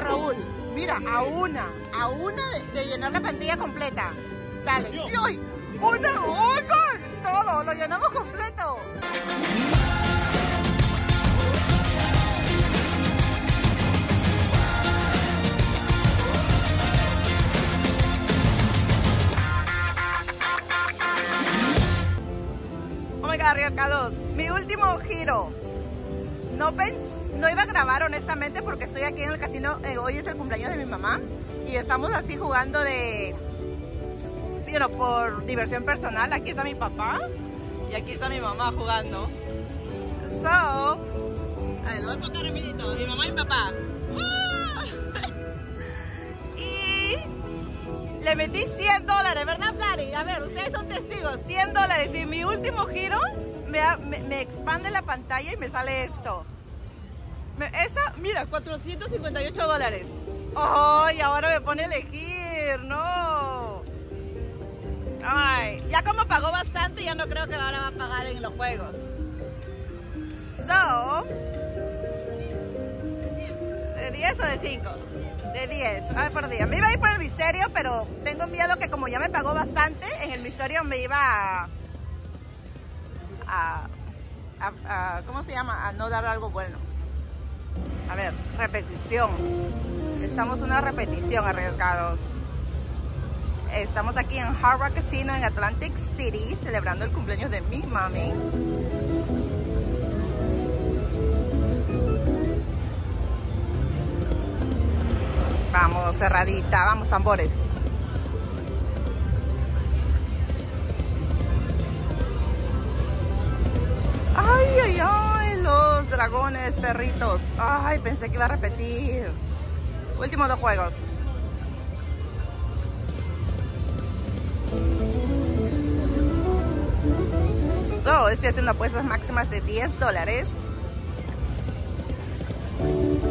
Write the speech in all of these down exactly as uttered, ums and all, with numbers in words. ganando, Raúl. Mira, a una, a una de, de llenar la pantalla completa. Dale. ¡Uy! ¡Una! ¡Ocho! ¡Todo! ¡Lo llenamos completo! Oh my God, Arriesgados. Mi último giro. No pensé. No iba a grabar honestamente porque estoy aquí en el casino, eh, hoy es el cumpleaños de mi mamá y estamos así jugando de, bueno, por diversión personal. Aquí está mi papá y aquí está mi mamá jugando. So, a ver, voy a enfocar rapidito, mi mamá y mi papá. ¡Uh! Y le metí cien dólares, ¿verdad, Plari? A ver, ustedes son testigos, cien dólares, y mi último giro me, me, me expande la pantalla y me sale esto. Esta, mira, cuatrocientos cincuenta y ocho dólares. ¡Oh! Y ahora me pone a elegir. ¡No! Ay, ya como pagó bastante, ya no creo que ahora va a pagar en los juegos. So, de diez o de cinco? De diez. Ay, por día. Me iba a ir por el misterio, pero tengo miedo que como ya me pagó bastante, en el misterio me iba a... a, a, a ¿cómo se llama? A no dar algo bueno. A ver, repetición. Estamos en una repetición, arriesgados. Estamos aquí en Hard Rock Casino en Atlantic City, celebrando el cumpleaños de mi mami. Vamos, cerradita, vamos, tambores. Ay, ay, ay. Los dragones, perritos. Ay, pensé que iba a repetir. Últimos dos juegos. So, estoy haciendo apuestas máximas de diez dólares.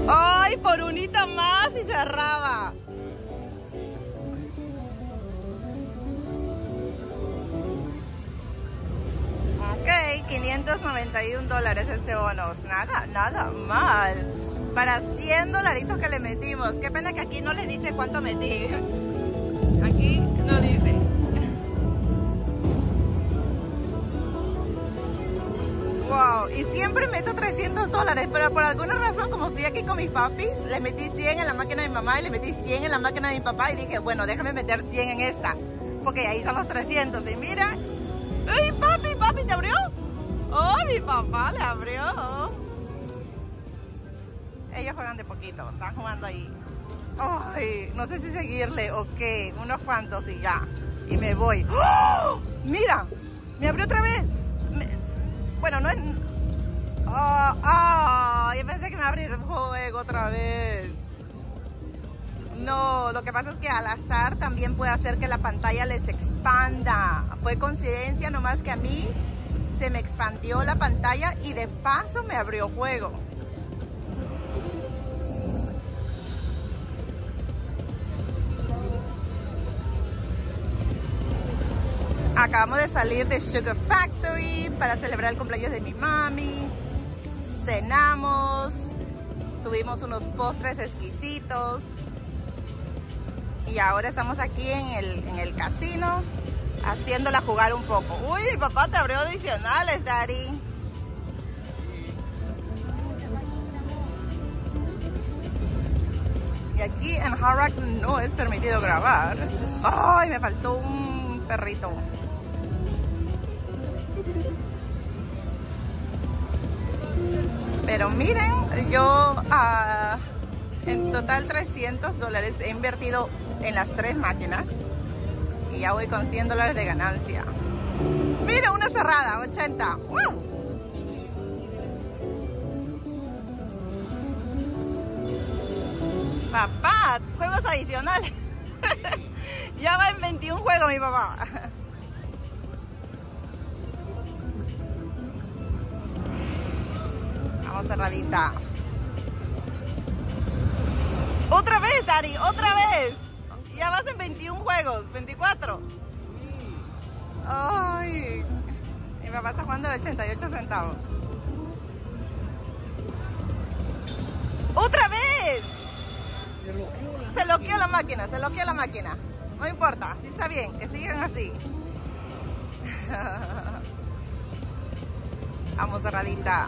Ay, por unita más y cerraba. Ok, quinientos noventa y un dólares este bono. Nada, nada mal. Para cien dolaritos que le metimos. Qué pena que aquí no le dice cuánto metí. Aquí no dice. Wow, y siempre meto trescientos dólares. Pero por alguna razón, como estoy aquí con mis papis, le metí cien en la máquina de mi mamá y le metí cien en la máquina de mi papá. Y dije, bueno, déjame meter cien en esta. Porque ahí son los trescientos. Y mira... ¡Ay, papi, papi, te abrió! ¡Oh, mi papá le abrió! Ellos juegan de poquito, están jugando ahí. ¡Ay! No sé si seguirle o qué. Unos cuantos y ya. Y me voy. ¡Oh! ¡Mira! ¡Me abrió otra vez! Me... Bueno, no es... ¡Oh! ¡Oh! Yo pensé que me abrió el juego otra vez. No, lo que pasa es que al azar también puede hacer que la pantalla les expanda. Fue coincidencia nomás que a mí se me expandió la pantalla y de paso me abrió juego. Acabamos de salir de Sugar Factory para celebrar el cumpleaños de mi mami. Cenamos, tuvimos unos postres exquisitos. Y ahora estamos aquí en el, en el casino, haciéndola jugar un poco. Uy, mi papá te abrió adicionales, Daddy. Y aquí en Harrah no es permitido grabar. Ay, me faltó un perrito. Pero miren, yo uh, en total trescientos dólares he invertido en las tres máquinas y ya voy con cien dólares de ganancia. Mira, una cerrada, ochenta. ¡Wow! Papá, juegos adicionales. Ya va en veintiún juegos mi papá. Vamos, cerradita. Otra vez, Dari, otra vez. Ya vas en veintiún juegos, veinticuatro. Ay, mi papá está jugando de ochenta y ocho centavos. ¡Otra vez! máquina, se bloquea la máquina. No importa, si está bien, que sigan así. Vamos, cerradita.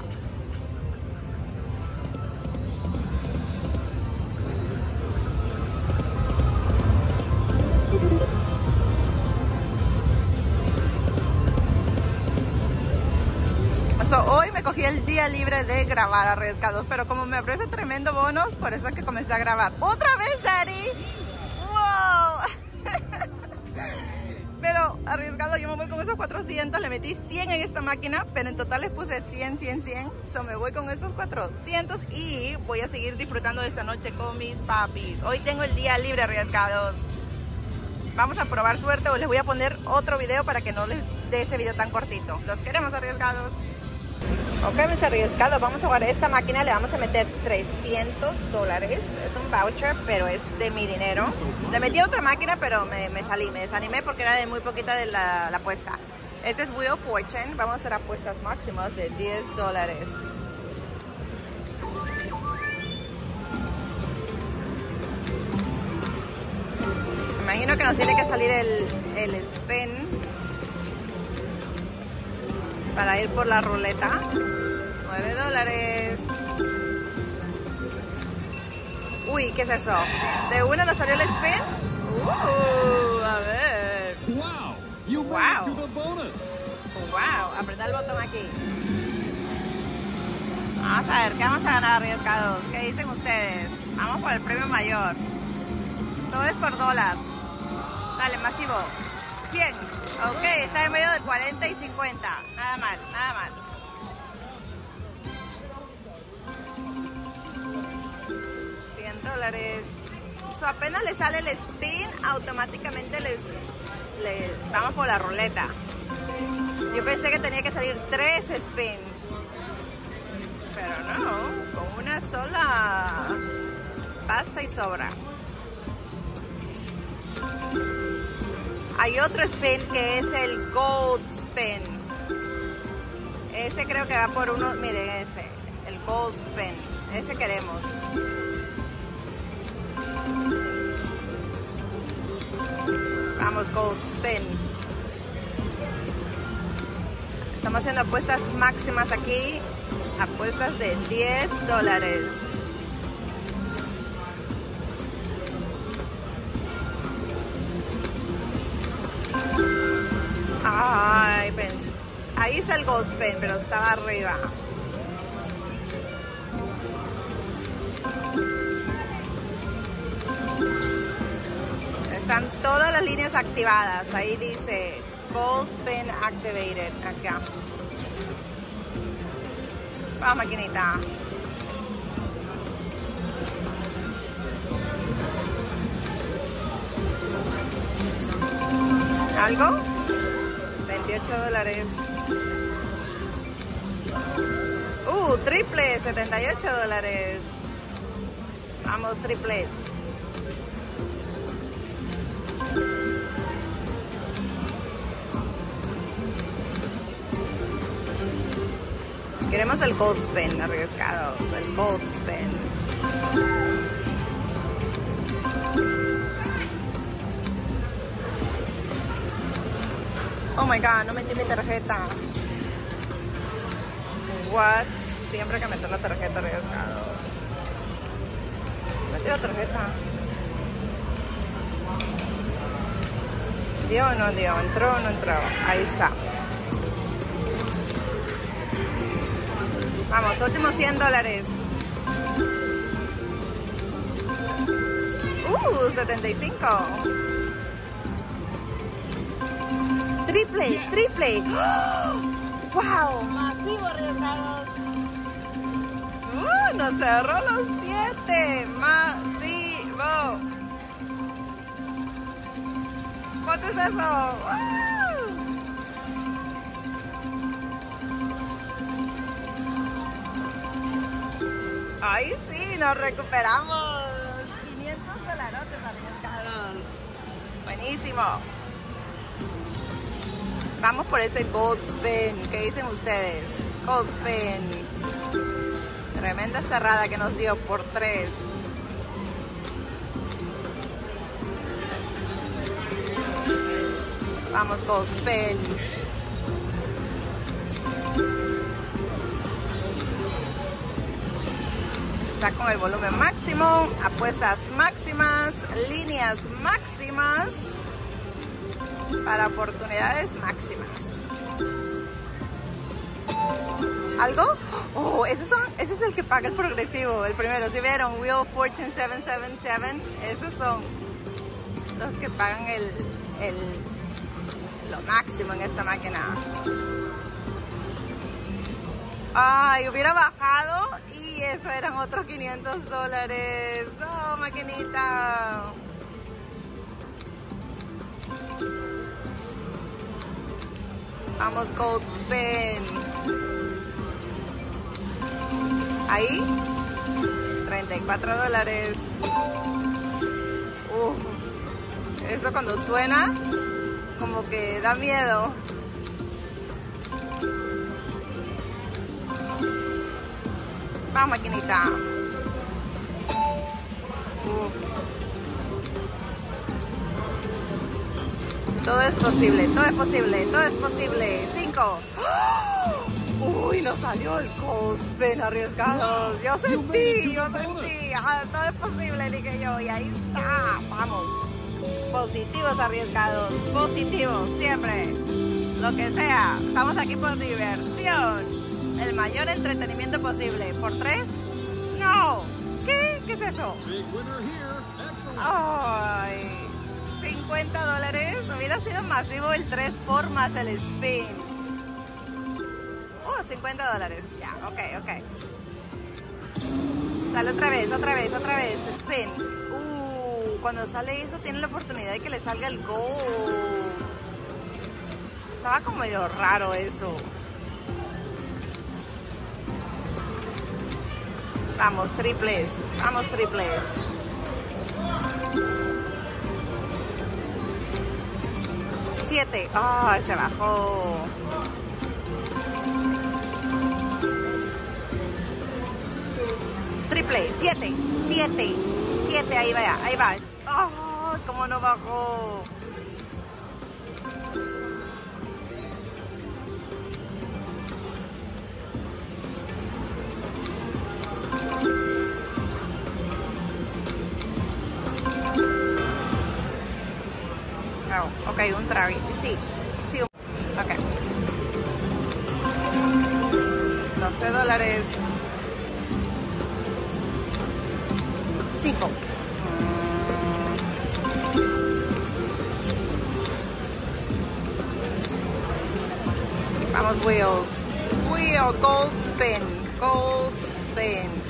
So, hoy me cogí el día libre de grabar Arriesgados, pero como me ofrece tremendo bonus, por eso es que comencé a grabar. ¡Otra vez, Daddy! ¡Wow! Pero Arriesgado, yo me voy con esos cuatrocientos, le metí cien en esta máquina, pero en total les puse cien, cien, cien. So, me voy con esos cuatrocientos y voy a seguir disfrutando de esta noche con mis papis. Hoy tengo el día libre, Arriesgados. Vamos a probar suerte o les voy a poner otro video para que no les dé este video tan cortito. Los queremos, Arriesgados. Ok, mis Arriesgados, vamos a jugar esta máquina. Le vamos a meter trescientos dólares. Es un voucher, pero es de mi dinero. Le metí a otra máquina, pero me, me salí, me desanimé porque era de muy poquita de la, la apuesta. Este es Wheel of Fortune. Vamos a hacer apuestas máximas de diez dólares. Imagino que nos tiene que salir el, el spin para ir por la ruleta. nueve dólares. Uy, ¿qué es eso? ¿De una nos salió el spin? Uh, a ver. Wow. Wow. Wow. Apretá el botón aquí. Vamos a ver, ¿qué vamos a ganar, Arriesgados? ¿Qué dicen ustedes? Vamos por el premio mayor. Todo es por dólar. Dale, masivo. cien. Ok, está en medio del cuarenta y cincuenta. Nada mal, nada mal. cien dólares. So, apenas le sale el spin, automáticamente les, les... Vamos por la ruleta. Yo pensé que tenía que salir tres spins. Pero no, con una sola basta y sobra. Hay otro spin que es el Gold Spin. Ese creo que va por uno. Miren ese, el Gold Spin. Ese queremos. Vamos, Gold Spin. Estamos haciendo apuestas máximas aquí. Apuestas de diez dólares. Ay, pensé. Ahí está el Gold Spin, pero estaba arriba. Están todas las líneas activadas. Ahí dice Gold Spin activated. Acá. Vamos, maquinita. ¿Algo? veintiocho dólares. Uh, triple, setenta y ocho dólares. Vamos, triples. Queremos el Gold Spin, Arriesgados. El Gold Spin. Oh my god, no metí mi tarjeta. What? Siempre que meter la tarjeta, Arriesgados. Metí la tarjeta. ¿Dio o no dio? ¿Entró o no entró? Ahí está. Vamos, últimos cien dólares. Uh, setenta y cinco. Triple, triple. ¡Oh! ¡Wow! Masivo, Arriesgados. Uh, nos cerró los siete. Masivo. ¿Cuánto es eso? ¡Wow! ¡Ay, sí! Nos recuperamos. quinientos dolarotes, Arriesgados. Buenísimo. Vamos por ese Gold Spin. ¿Qué dicen ustedes? Gold Spin. Tremenda cerrada que nos dio por tres. Vamos, Gospel. Está con el volumen máximo, apuestas máximas, líneas máximas para oportunidades máximas. ¿Algo? Oh, ese, son, ese es el que paga el progresivo, el primero. ¿Sí vieron? Wheel of Fortune siete siete siete. Esos son los que pagan el, el, lo máximo en esta máquina. Ay, hubiera bajado y eso eran otros quinientos dólares. No, maquinita. Vamos, Gold Spin. Ahí, treinta y cuatro dólares. Uf, eso cuando suena, como que da miedo. Vamos, maquinita. Uf. Todo es posible, todo es posible, todo es posible. Cinco. ¡Oh! Uy, nos salió el Cospen, arriesgados. Yo sentí, yo sentí. Ah, todo es posible, dije yo. Y ahí está. Vamos. Positivos, arriesgados. Positivos, siempre. Lo que sea. Estamos aquí por diversión. El mayor entretenimiento posible. ¿Por tres? ¡No! ¿Qué? ¿Qué es eso? ¡Ay! cincuenta dólares. Hubiera sido masivo el tres por más el spin. ¡Oh! cincuenta dólares. Ya, ok, ok. Dale otra vez, otra vez, otra vez. Spin. ¡Uh! Cuando sale eso, tiene la oportunidad de que le salga el gol. Estaba como medio raro eso. Vamos, triples, vamos, triples. Siete. ¡Ay, se bajó! Triple, siete, siete, siete, ahí va, ahí va. ¡Ay, cómo no bajó! Ok, un travi, sí, sí, ok. doce dólares. cinco. Vamos, Wheels. Wheel, Gold Spin, Gold Spin.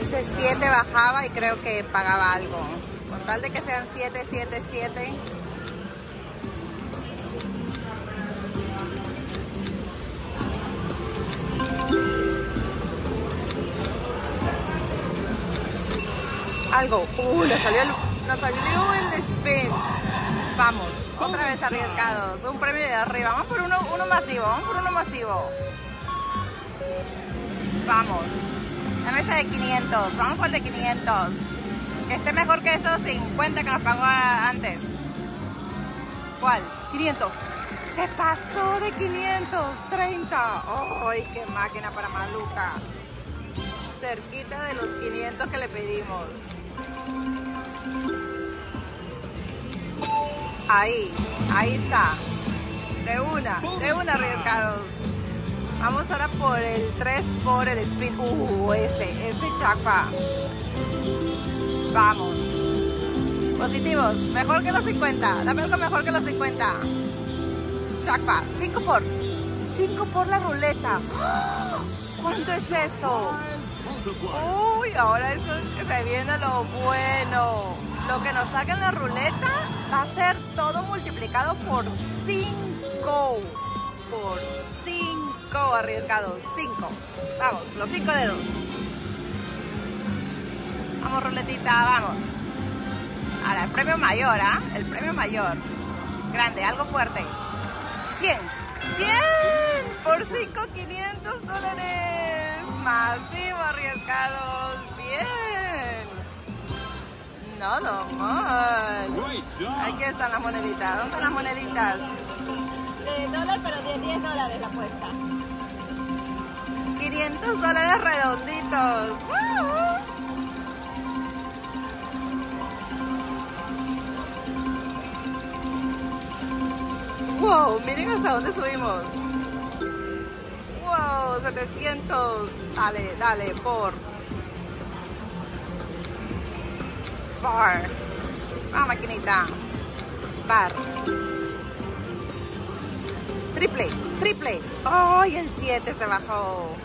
Ese siete bajaba y creo que pagaba algo. Con tal de que sean siete, siete, siete. Algo. Uh, nos salió el, nos salió el spin. Vamos, otra vez arriesgados. Un premio de arriba. Vamos por uno, uno masivo. Vamos por uno masivo. Vamos. La mesa de quinientos, vamos por el de quinientos. Que esté mejor que esos cincuenta que nos pagó antes. ¿Cuál? quinientos. Se pasó de quinientos treinta. ¡Ay, qué máquina para maluca! Cerquita de los quinientos que le pedimos. Ahí, ahí está. De una, de una, arriesgados. Vamos ahora por el tres, por el spin. Uh, ese, ese chapa. Vamos. Positivos, mejor que los cincuenta. Dame algo mejor que los cincuenta. Chapa, cinco por. cinco por la ruleta. ¿Cuánto es eso? Uy, ahora eso se viene lo bueno. Lo que nos saca en la ruleta va a ser todo multiplicado por cinco. Por cinco. Arriesgados, cinco. Vamos, los cinco dedos. Vamos, ruletita, vamos. Ahora, el premio mayor, ¿ah? ¿eh? El premio mayor. Grande, algo fuerte. cien. cien por cinco, quinientos dólares. Masivo, arriesgados. Bien. No, don Omar. Aquí están las moneditas. ¿Dónde están las moneditas? De dólar, pero de diez dólares la apuesta. quinientos dólares redonditos. ¡Woo! Wow, miren hasta dónde subimos. Wow, setecientos. Dale, dale, por bar. Vamos, maquinita. Bar. Triple, triple. Ay, oh, el siete se bajó.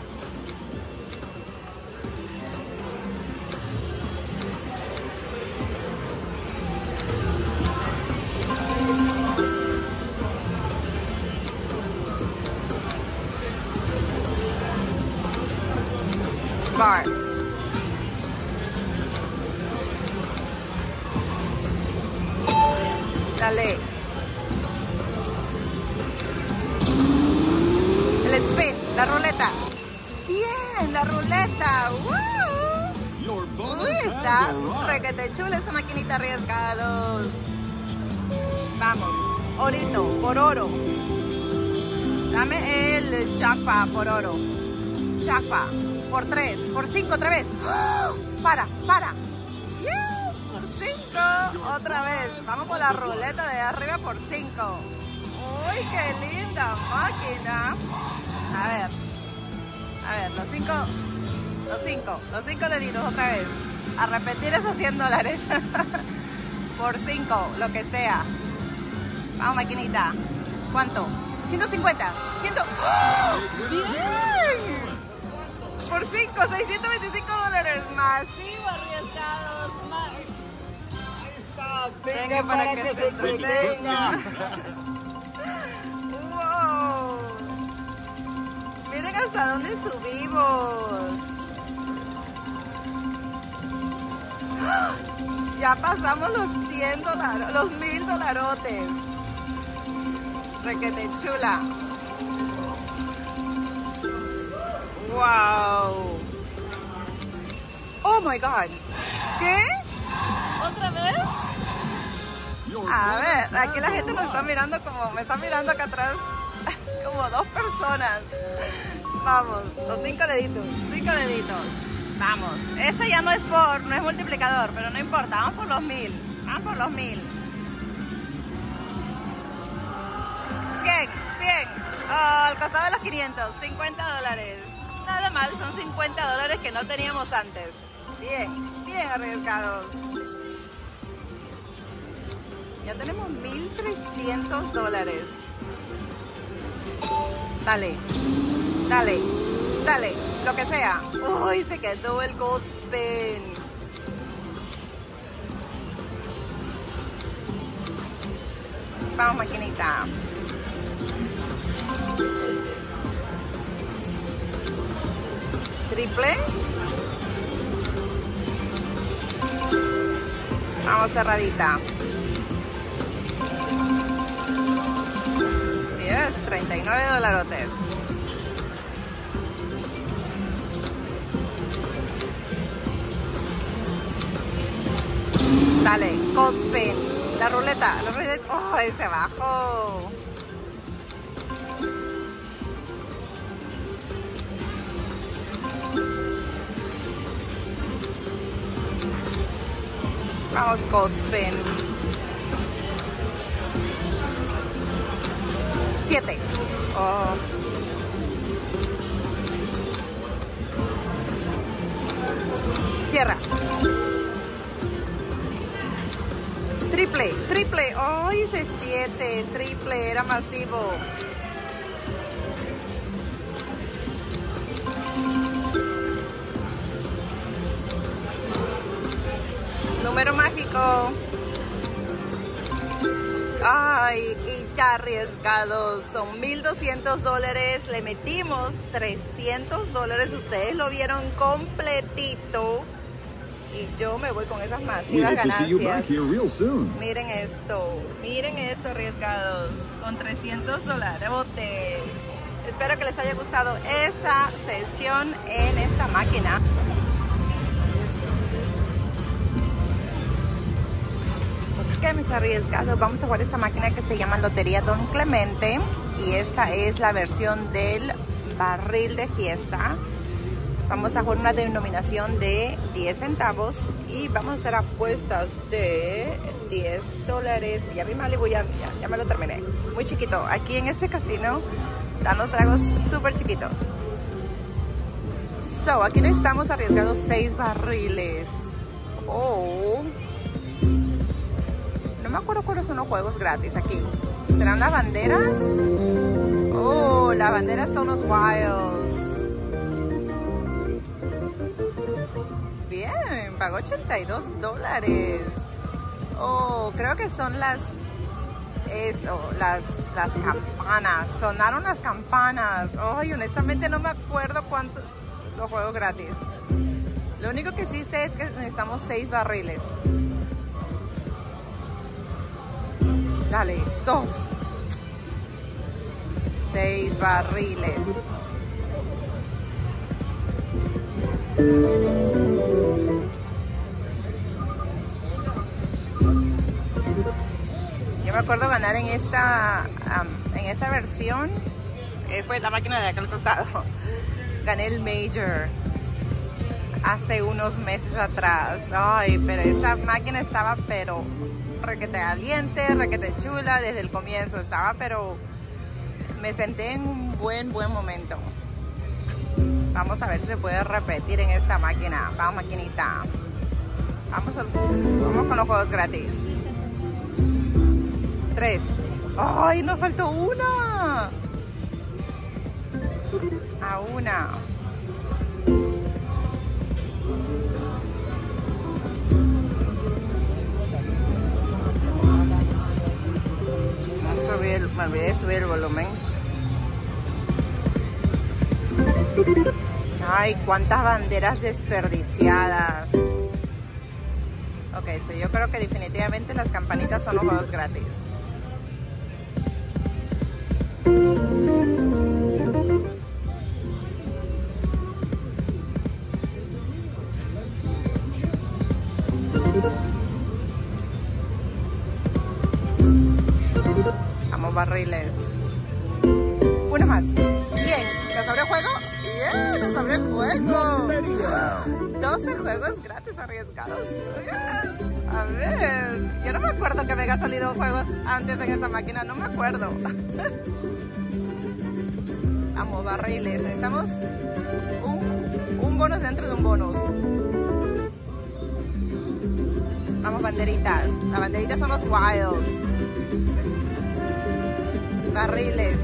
Bar. Dale. El spin, la ruleta. Bien, la ruleta. ¡Woo! Uy, está requete chula esta maquinita arriesgados. Vamos, orito por oro. Dame el chapa por oro. Chapa. Por tres, por cinco, otra vez. ¡Oh! Para, para. Yes, por cinco, otra vez. Vamos por la ruleta de arriba por cinco. Uy, qué linda máquina. A ver, a ver, los cinco, los cinco, los cinco deditos otra vez. A repetir esos cien dólares. Por cinco, lo que sea. Vamos, maquinita. ¿Cuánto? ciento cincuenta. cien. ¡Oh! ¡Bien! Por cinco, seiscientos veinticinco dólares. Masivo, arriesgados. Más. Ahí está. Venga, Venga para, para que, que se entretenga. Wow. Miren hasta dónde subimos. Ya pasamos los cien dólares, los mil dolarotes. Requete chula. Wow. Oh my God. ¿Qué? ¿Otra vez? A ver, aquí la gente me está mirando como, me está mirando acá atrás como dos personas. Vamos, los cinco deditos, cinco deditos. Vamos. Este ya no es por, no es multiplicador, pero no importa. Vamos por los mil. Vamos por los mil. Cien, cien. Oh, al costado de los quinientos, cincuenta dólares. Nada mal, son cincuenta dólares que no teníamos antes. Bien, bien arriesgados. Ya tenemos mil trescientos dólares. Dale, dale, dale, lo que sea. Uy, se quedó el gold spin. Vamos, maquinita. Triple. Vamos, cerradita. Yes, treinta y nueve dolarotes. Dale, cospe. La ruleta, la ruleta. ¡Ay, se bajó! Vamos, gold spin. Siete. Oh. Cierra. Triple, triple. Oh, hice siete. Triple, era masivo. Número mágico. Ay, y ya arriesgados. Son mil doscientos dólares. Le metimos trescientos dólares. Ustedes lo vieron completito. Y yo me voy con esas masivas ganancias. Miren esto. Miren esto, arriesgados. Con trescientos dólares. Espero que les haya gustado esta sesión en esta máquina. que mis arriesgados, vamos a jugar esta máquina que se llama Lotería Don Clemente. Y esta es la versión del barril de fiesta. Vamos a jugar una denominación de diez centavos y vamos a hacer apuestas de diez dólares. Ya mi Malibu, ya, ya, ya me lo terminé. Muy chiquito. Aquí en este casino dan los tragos súper chiquitos. So, aquí necesitamos arriesgados seis barriles. Oh. No me acuerdo cuáles son los juegos gratis aquí. ¿Serán las banderas? Oh, las banderas son los wilds. Bien, pagó ochenta y dos dólares. Oh, creo que son las eso, las, las campanas. Sonaron las campanas. Ay, oh, honestamente no me acuerdo cuánto los juegos gratis. Lo único que sí sé es que necesitamos seis barriles. Dale, dos. Seis barriles. Yo me acuerdo ganar en esta um, en esta versión, eh, fue la máquina de aquel costado. Gané el Major hace unos meses atrás. Ay, pero esa máquina estaba pero requete caliente, requete chula desde el comienzo. Estaba pero me senté en un buen buen momento. Vamos a ver si se puede repetir en esta máquina. Vamos, maquinita. Vamos, al, vamos con los juegos gratis. Tres. ¡Ay, nos faltó una! A una. Subir, me olvidé subir el volumen. Ay, cuántas banderas desperdiciadas. Ok, so yo creo que definitivamente las campanitas son los juegos gratis. Vamos, barriles. Una más. Bien. ¿Nos abrió juego? ¡Yeah! ¡Nos abrió juego! doce juegos gratis arriesgados. Yes. A ver, yo no me acuerdo que me haya salido juegos antes en esta máquina. No me acuerdo. Vamos, barriles. Necesitamos un, un bonus dentro de un bonus. Vamos, banderitas. Las banderitas son los wilds. Barriles.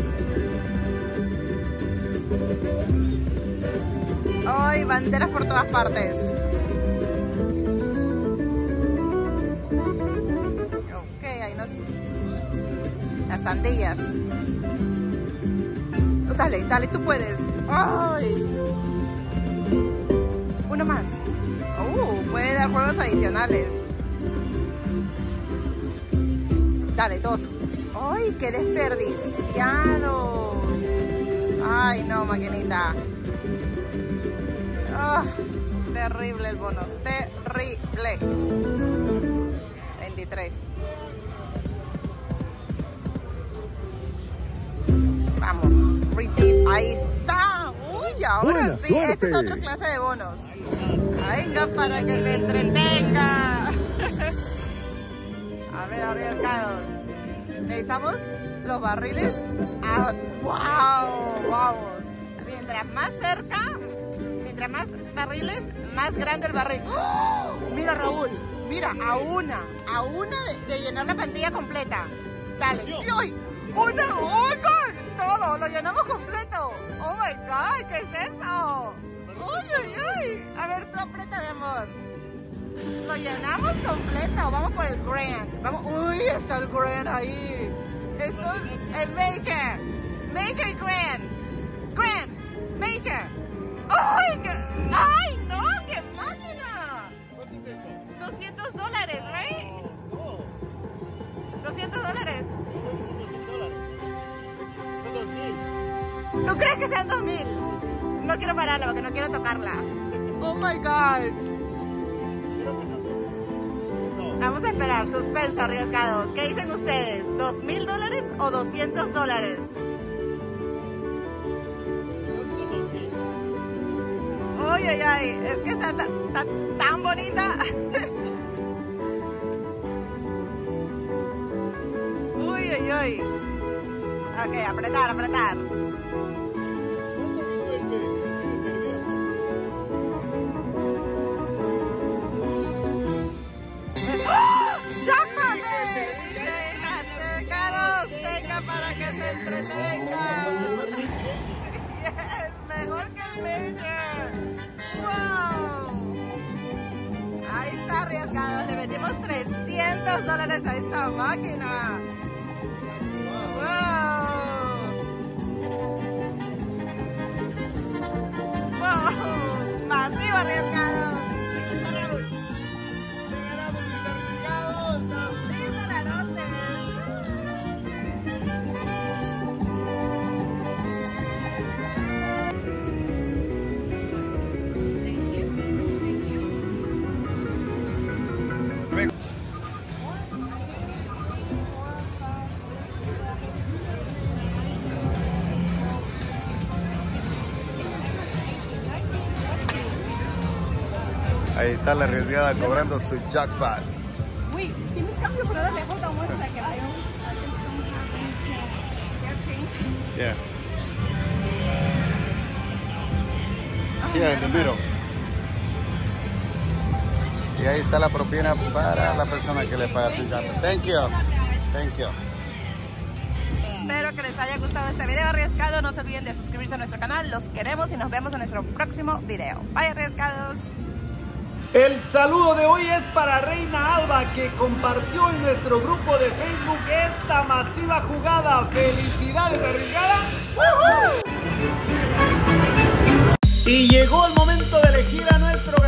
¡Ay, banderas por todas partes! Ok, ahí nos... Las sandías. Oh, dale, dale, tú puedes. ¡Ay! Uno más. ¡Uh! Puede dar juegos adicionales. Dale, dos. ¡Ay, qué desperdiciado! Ay, no, maquinita. Oh, terrible el bonus. Terrible. veintitrés. Vamos. Repeat. Ahí está. Uy, ahora buena sí. Suerte. Esta es otra clase de bonos. Ay, no, para que se entretenga. A ver, arriesgados. Necesitamos los barriles. Ah, wow, wow. Mientras más cerca, mientras más barriles, más grande el barril. ¡Oh! Mira, Raúl, mira, a una, a una de, de llenar la pantalla completa. Dale. ¡Uy! ¡Una! ¡Oh, todo! Lo llenamos completo. Oh my God, ¿qué es eso? ¡Uy, uy, uy! A ver, tú aprieta, mi amor. Lo llenamos completo. Vamos por el Grand. Vamos. ¡Uy! Está el Grand ahí. Esto es el Major, Major y Grand, Grand, Major. ¡Ay, qué, ay no! ¡Qué máquina! ¿Cuánto es eso? doscientos dólares, ¿right? No. ¿doscientos dólares? No, son doscientos dólares. Son dos mil. ¿Tú crees que sean dos mil? No quiero pararla porque no quiero tocarla. Oh my God. Creo que son dos mil. No. Vamos a esperar, suspenso, arriesgados. ¿Qué dicen ustedes? ¿Dos mil dólares o doscientos dólares? Ay, ay, ay, es que está, está, está tan bonita. Uy, ay, ay. Ok, apretar, apretar. Para que se entretengan. Yes, mejor que el major. Wow. Ahí está, arriesgados. Le metimos trescientos dólares a esta máquina. Wow. Wow. Masivo, arriesgados. Aquí está Raúl. Ahí está la arriesgada cobrando su jackpot. Uy, ¿tienes cambio para darle? Hold on one second. I don't, I don't have any change. Do you have change? Yeah. Oh, yeah, en el middle. Y ahí está la propina para la persona que le paga su jackpot. Thank you. Thank you. Espero que les haya gustado este video arriesgado. No se olviden de suscribirse a nuestro canal. Los queremos y nos vemos en nuestro próximo video. Bye, arriesgados. El saludo de hoy es para Reina Alba, que compartió en nuestro grupo de Facebook esta masiva jugada. ¡Felicidades, arriesgada! ¡Woohoo! Y llegó el momento de elegir a nuestro